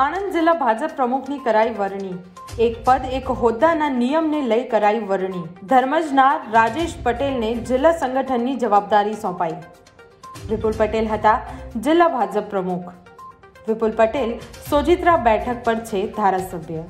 આણંદ જિલ્લા ભાજપ પ્રમુખની કરાઈ વરણી। એક પદ એક હોદ્દાના નિયમને લઈ કરાઈ વરણી। ધર્મજના રાजेश પટેલને જિલ્લા સંગઠનની જવાબદારી સોંપાઈ। વિપુલ પટેલ હતા જિલ્લા ભાજપ પ્રમુખ। વિપુલ પટેલ સોજિત્રા બેઠક પર છે ધારાસભ્ય।